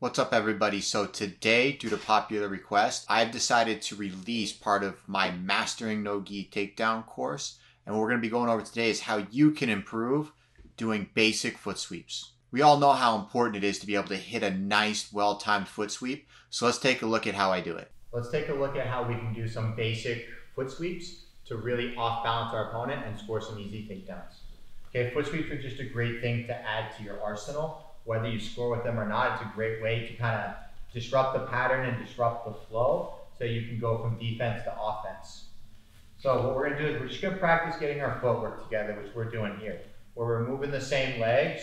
What's up, everybody? So today, due to popular request, I've decided to release part of my Mastering NOGI Takedown course. And what we're going to be going over today is how you can improve doing basic foot sweeps. We all know how important it is to be able to hit a nice, well-timed foot sweep. So let's take a look at how I do it. Let's take a look at how we can do some basic foot sweeps to really off-balance our opponent and score some easy takedowns. Okay, foot sweeps are just a great thing to add to your arsenal. Whether you score with them or not, it's a great way to kind of disrupt the pattern and disrupt the flow so you can go from defense to offense. So what we're going to do is we're just going to practice getting our footwork together, which we're doing here, where we're moving the same legs.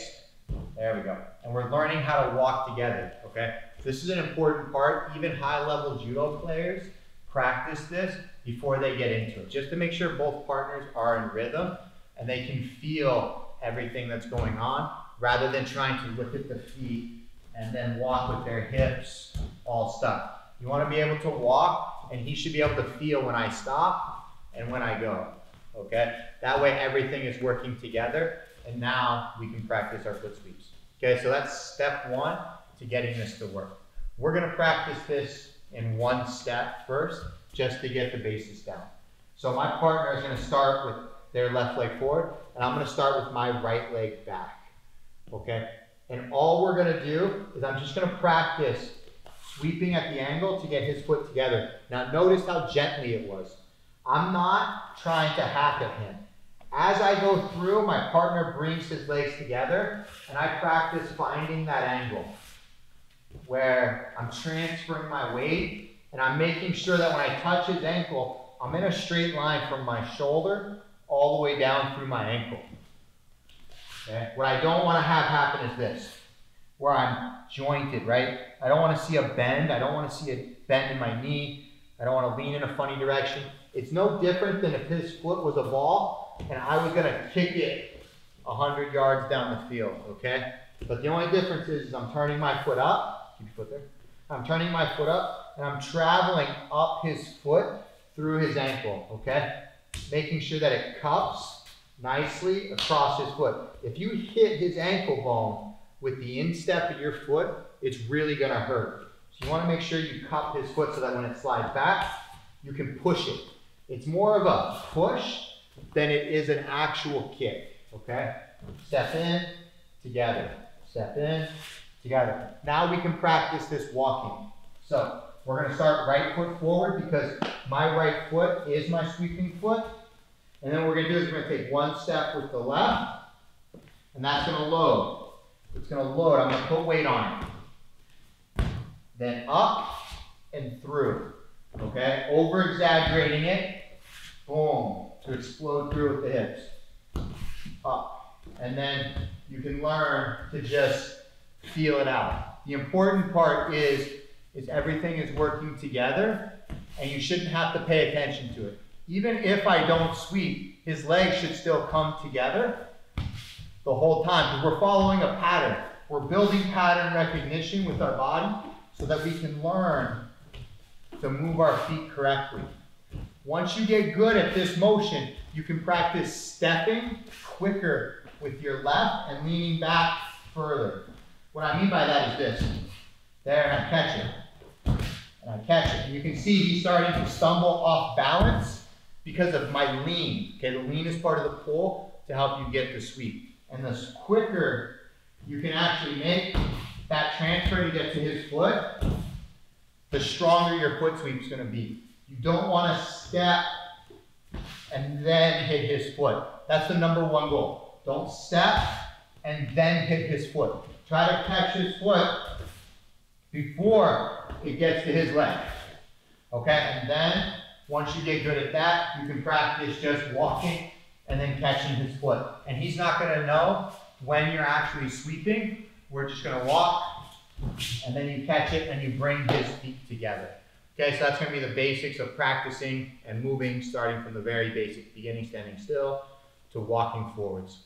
There we go. And we're learning how to walk together, okay? This is an important part. Even high-level judo players practice this before they get into it, just to make sure both partners are in rhythm and they can feel everything that's going on, rather than trying to look at the feet and then walk with their hips all stuck. You want to be able to walk, and he should be able to feel when I stop and when I go, okay? That way everything is working together, and now we can practice our foot sweeps. Okay, so that's step one to getting this to work. We're going to practice this in one step first, just to get the basis down. So my partner is going to start with their left leg forward, and I'm going to start with my right leg back. Okay, and all we're going to do is I'm just going to practice sweeping at the angle to get his foot together. Now notice how gently it was. I'm not trying to hack at him. As I go through, my partner brings his legs together, and I practice finding that angle where I'm transferring my weight, and I'm making sure that when I touch his ankle, I'm in a straight line from my shoulder all the way down through my ankle. Okay. What I don't want to have happen is this, where I'm jointed, right? I don't want to see a bend. I don't want to see a bend in my knee. I don't want to lean in a funny direction. It's no different than if his foot was a ball and I was going to kick it 100 yards down the field, okay? But the only difference is I'm turning my foot up. Keep your foot there. I'm turning my foot up, and I'm traveling up his foot through his ankle, okay? Making sure that it cups nicely across his foot. If you hit his ankle bone with the instep of your foot, it's really going to hurt. So you want to make sure you cup his foot so that when it slides back, you can push it. It's more of a push than it is an actual kick, okay? Step in, together. Step in, together. Now we can practice this walking. So we're going to start right foot forward because my right foot is my sweeping foot. And then what we're going to do is we're going to take one step with the left, and that's going to load. It's going to load. I'm going to put weight on it. Then up and through, okay? Over-exaggerating it, boom, to explode through with the hips. Up. And then you can learn to just feel it out. The important part is everything is working together, and you shouldn't have to pay attention to it. Even if I don't sweep, his legs should still come together the whole time, because we're following a pattern. We're building pattern recognition with our body so that we can learn to move our feet correctly. Once you get good at this motion, you can practice stepping quicker with your left and leaning back further. What I mean by that is this. There, and I catch it. And I catch it. And you can see he's starting to stumble off balance because of my lean. Okay, the lean is part of the pull to help you get the sweep. And the quicker you can actually make that transfer to get to his foot, the stronger your foot sweep is going to be. You don't want to step and then hit his foot. That's the number one goal. Don't step and then hit his foot. Try to catch his foot before it gets to his leg. Okay, and then once you get good at that, you can practice just walking and then catching his foot. And he's not going to know when you're actually sweeping. We're just going to walk, and then you catch it, and you bring his feet together. Okay, so that's going to be the basics of practicing and moving, starting from the very basic beginning, standing still, to walking forwards.